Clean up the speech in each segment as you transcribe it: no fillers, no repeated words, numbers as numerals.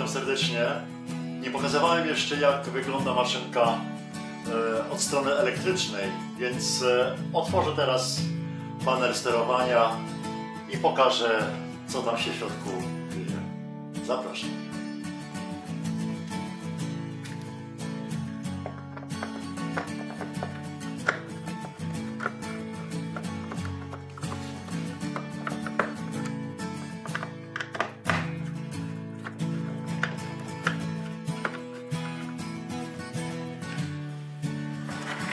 witam serdecznie. Nie pokazywałem jeszcze, jak wygląda maszynka od strony elektrycznej, więc otworzę teraz panel sterowania i pokażę, co tam się w środku dzieje. Zapraszam.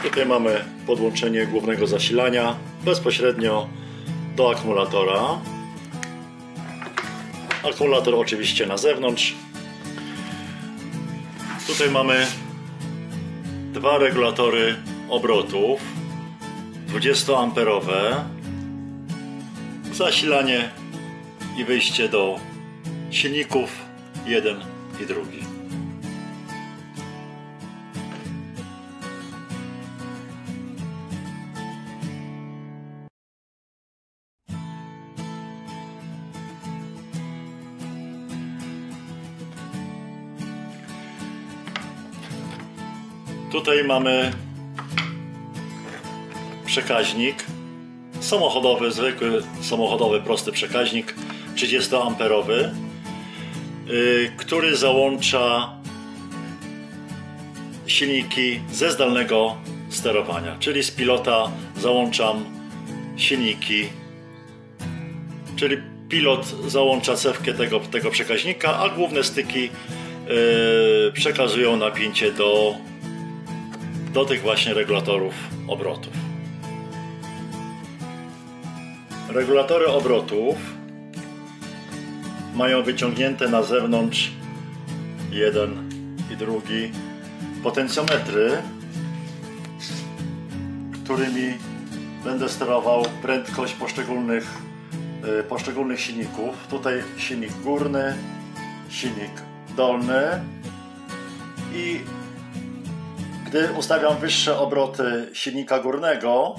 Tutaj mamy podłączenie głównego zasilania bezpośrednio do akumulatora. Akumulator oczywiście na zewnątrz. Tutaj mamy dwa regulatory obrotów 20-amperowe. Zasilanie i wyjście do silników, jeden i drugi. Tutaj mamy przekaźnik samochodowy, zwykły samochodowy, prosty przekaźnik 30-amperowy, który załącza silniki ze zdalnego sterowania, czyli z pilota załączam silniki, czyli pilot załącza cewkę tego przekaźnika, a główne styki przekazują napięcie do tych właśnie regulatorów obrotów. Regulatory obrotów mają wyciągnięte na zewnątrz jeden i drugi potencjometry, którymi będę sterował prędkość poszczególnych silników. Tutaj silnik górny, silnik dolny i gdy ustawiam wyższe obroty silnika górnego,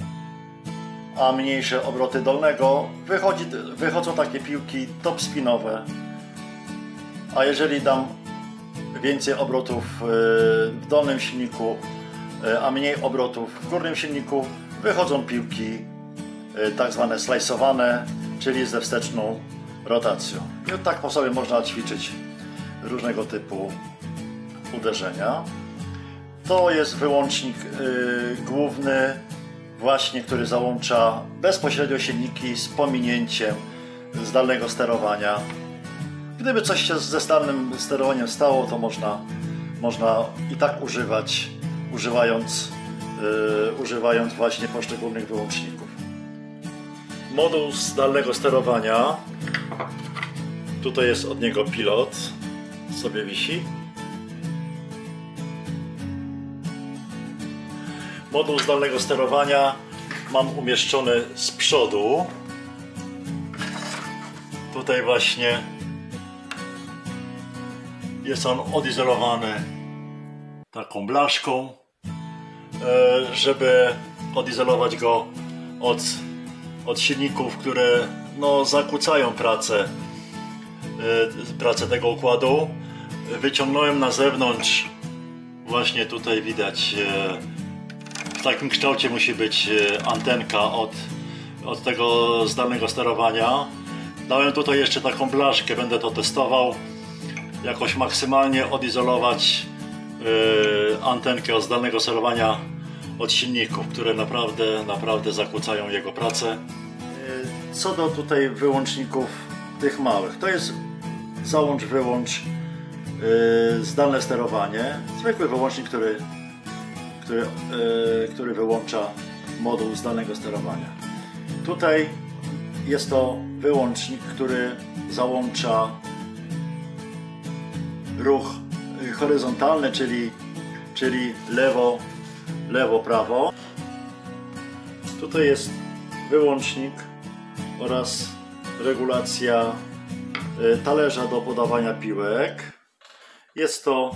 a mniejsze obroty dolnego, wychodzą takie piłki topspinowe. A jeżeli dam więcej obrotów w dolnym silniku, a mniej obrotów w górnym silniku, wychodzą piłki tak zwane slajsowane, czyli ze wsteczną rotacją. I tak po sobie można ćwiczyć różnego typu uderzenia. To jest wyłącznik główny, właśnie, który załącza bezpośrednio silniki z pominięciem zdalnego sterowania. Gdyby coś się ze zdalnym sterowaniem stało, to można i tak używać, używając właśnie poszczególnych wyłączników. Moduł zdalnego sterowania, tutaj jest od niego pilot, sobie wisi. Moduł zdalnego sterowania mam umieszczony z przodu. Tutaj właśnie jest on odizolowany taką blaszką, żeby odizolować go od silników, które zakłócają pracę tego układu. Wyciągnąłem na zewnątrz, właśnie tutaj widać, w takim kształcie musi być antenka od tego zdalnego sterowania. Dałem tutaj jeszcze taką blaszkę, będę to testował. Jakoś maksymalnie odizolować antenkę od zdalnego sterowania od silników, które naprawdę zakłócają jego pracę. Co do tutaj wyłączników tych małych, to jest załącz, wyłącz, zdalne sterowanie. Zwykły wyłącznik, który wyłącza moduł zdalnego sterowania. Tutaj jest to wyłącznik, który załącza ruch horyzontalny, czyli lewo, prawo. Tutaj jest wyłącznik oraz regulacja talerza do podawania piłek. Jest to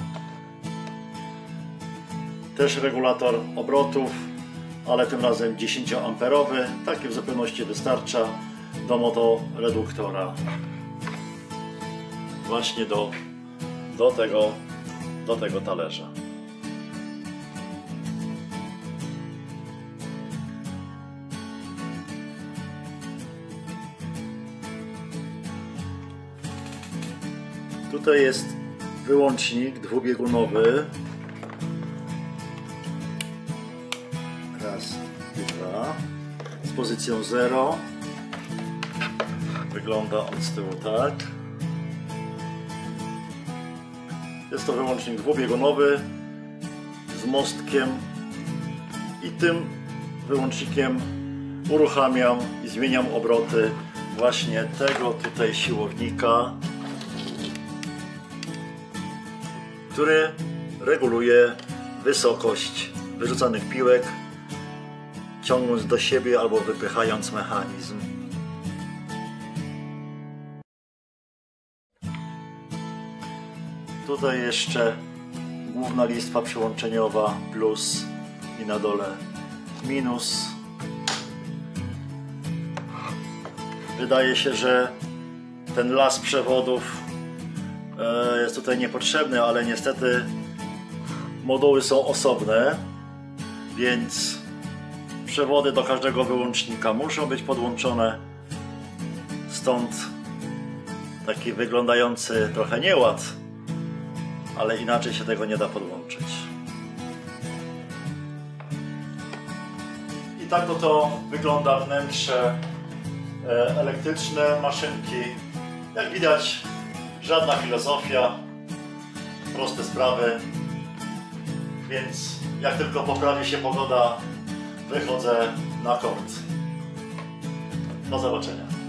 też regulator obrotów, ale tym razem 10-amperowy. Taki w zupełności wystarcza do motoreduktora. Właśnie do do tego talerza. Tutaj jest wyłącznik dwubiegunowy. Raz, dwa. Z pozycją 0. Wygląda on z tyłu tak. Jest to wyłącznik dwubiegunowy z mostkiem i tym wyłącznikiem uruchamiam i zmieniam obroty właśnie tego tutaj siłownika, który reguluje wysokość wyrzucanych piłek, ciągnąc do siebie albo wypychając mechanizm. Tutaj jeszcze główna listwa przyłączeniowa plus i na dole minus. Wydaje się, że ten las przewodów jest tutaj niepotrzebny, ale niestety moduły są osobne, więc przewody do każdego wyłącznika muszą być podłączone, stąd taki wyglądający trochę nieład, ale inaczej się tego nie da podłączyć. I tak to wygląda wnętrze elektryczne maszynki. Jak widać, żadna filozofia, proste sprawy, więc jak tylko poprawi się pogoda, wychodzę na kort. Do zobaczenia.